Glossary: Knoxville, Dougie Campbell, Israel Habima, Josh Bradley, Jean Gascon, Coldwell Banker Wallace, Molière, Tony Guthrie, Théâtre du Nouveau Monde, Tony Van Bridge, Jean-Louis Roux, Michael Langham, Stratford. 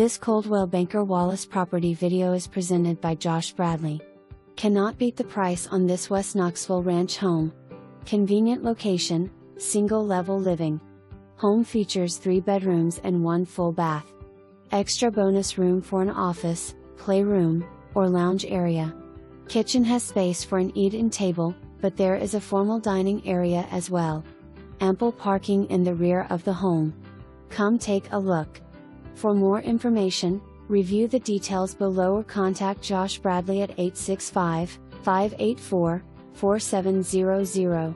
This Coldwell Banker Wallace property video is presented by Josh Bradley. Cannot beat the price on this West Knoxville ranch home. Convenient location, single-level living. Home features 3 bedrooms and 1 full bath. Extra bonus room for an office, playroom, or lounge area. Kitchen has space for an eat-in table, but there is a formal dining area as well. Ample parking in the rear of the home. Come take a look. For more information, review the details below or contact Josh Bradley at 865-584-4700.